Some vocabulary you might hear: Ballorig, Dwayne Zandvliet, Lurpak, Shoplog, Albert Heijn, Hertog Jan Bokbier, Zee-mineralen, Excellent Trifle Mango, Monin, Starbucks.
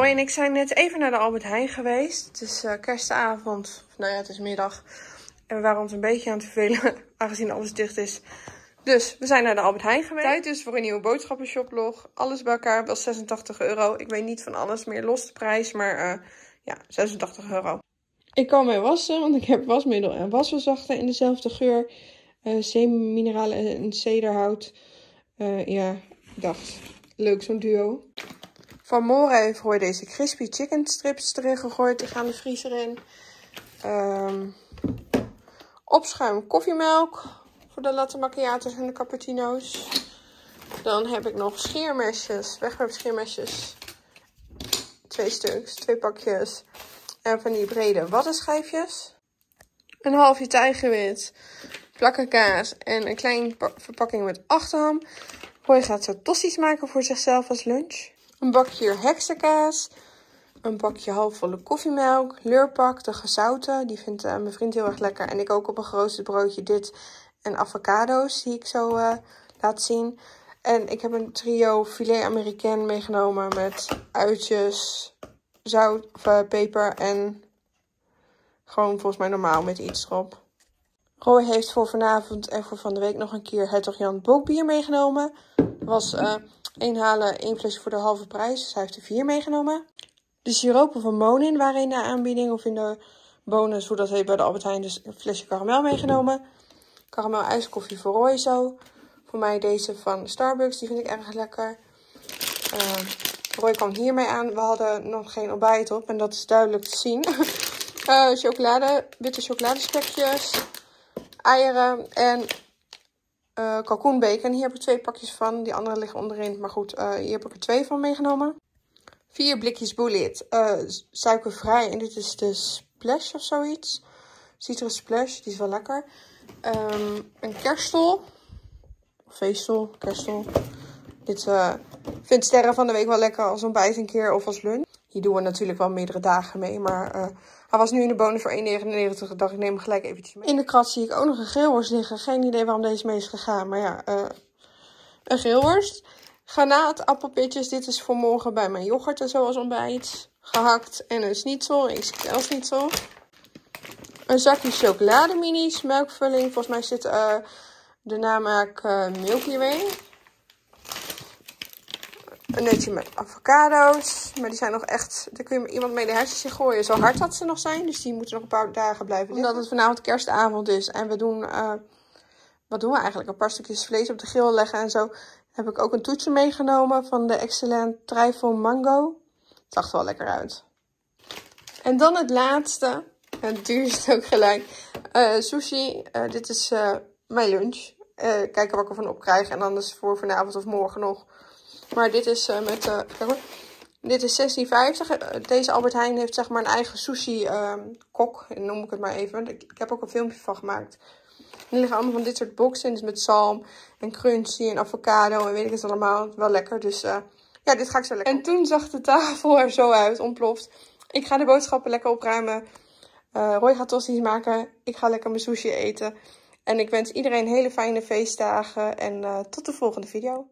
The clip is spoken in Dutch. Roy en ik zijn net even naar de Albert Heijn geweest. Het is kerstavond. Of, nou ja, het is middag. En we waren ons een beetje aan het vervelen, aangezien alles dicht is. Dus we zijn naar de Albert Heijn geweest. Tijd dus voor een nieuwe boodschappenshoplog. Alles bij elkaar was €86. Ik weet niet van alles meer los de prijs, maar ja, €86. Ik kan mij wassen, want ik heb wasmiddel en wasverzachter in dezelfde geur. Zee-mineralen en cederhout. Ja, ik dacht, leuk zo'n duo. Van Mora heeft Roy deze crispy chicken strips erin gegooid. Die gaan de vriezer in. Opschuim koffiemelk voor de latte macchiato's en de cappuccino's. Dan heb ik nog scheermesjes, wegwerpscheermesjes. 2 stuks, 2 pakjes. En van die brede waddenschijfjes. Een halfje tijgerwit, plakkenkaas en een klein verpakking met achterham. Roy gaat zo tosti's maken voor zichzelf als lunch. Een bakje heksenkaas. Een bakje halfvolle koffiemelk. Lurpak, de gezouten. Die vindt mijn vriend heel erg lekker. En ik ook op een geroosterd broodje dit. En avocado's die ik zo laat zien. En ik heb een trio filet américain meegenomen. Met uitjes, zout, peper en gewoon volgens mij normaal met iets erop. Roy heeft voor vanavond en voor van de week nog een keer Hertog Jan Bokbier meegenomen. Dat was... 1 flesje voor de halve prijs. Dus hij heeft er 4 meegenomen. De siropen van Monin waren in de aanbieding. Of in de bonus, hoe dat heet bij de Albert Heijn. Dus een flesje karamel meegenomen. Karamel ijskoffie voor Roy zo. Voor mij deze van Starbucks. Die vind ik erg lekker. Roy kwam hiermee aan. We hadden nog geen ontbijt op. En dat is duidelijk te zien. Chocolade. Witte chocoladespekjes. Eieren. En... kalkoenbacon. Hier heb ik 2 pakjes van. Die andere liggen onderin. Maar goed, hier heb ik er 2 van meegenomen. 4 blikjes bullet. Suikervrij. En dit is de splash of zoiets. Citrus splash. Die is wel lekker. Een kerstel. Veestel. Kerstel. Dit vindt Sterren van de Week wel lekker als ontbijt een keer of als lunch. Hier doen we natuurlijk wel meerdere dagen mee. Maar hij was nu in de bonus voor €1,99. Dacht ik, neem hem gelijk eventjes mee. In de krat zie ik ook nog een geelworst liggen. Geen idee waarom deze mee is gegaan. Maar ja, een geelworst. Granaat, appelpitjes. Dit is voor morgen bij mijn yoghurt en zo als ontbijt. Gehakt en een schnitzel. XXL-schnitzel. Een zakje chocolademinis. Melkvulling. Volgens mij zit de namaak Milky Way. Een nutje met avocado's. Maar die zijn nog echt... Daar kun je iemand mee de hersens in gooien. Zo hard dat ze nog zijn. Dus die moeten nog een paar dagen blijven liggen. Omdat het vanavond kerstavond is. En we doen... wat doen we eigenlijk? Een paar stukjes vlees op de grill leggen en zo. Heb ik ook een toetje meegenomen van de Excellent Trifle Mango. Het zag er wel lekker uit. En dan het laatste. Het duurste ook gelijk. Sushi. Dit is mijn lunch. Kijken wat ik ervan op krijg. En anders voor vanavond of morgen nog. Maar dit is met... Kijk hoor. Dit is €16,50. Deze Albert Heijn heeft zeg maar een eigen sushi-kok. Noem ik het maar even. Ik heb ook een filmpje van gemaakt. Er liggen allemaal van dit soort boxen. Dus met zalm en crunchy en avocado en weet ik het allemaal. Wel lekker. Dus ja, dit ga ik zo lekker. En toen zag de tafel er zo uit. Ontploft. Ik ga de boodschappen lekker opruimen. Roy gaat tosti's maken. Ik ga lekker mijn sushi eten. En ik wens iedereen hele fijne feestdagen. En tot de volgende video.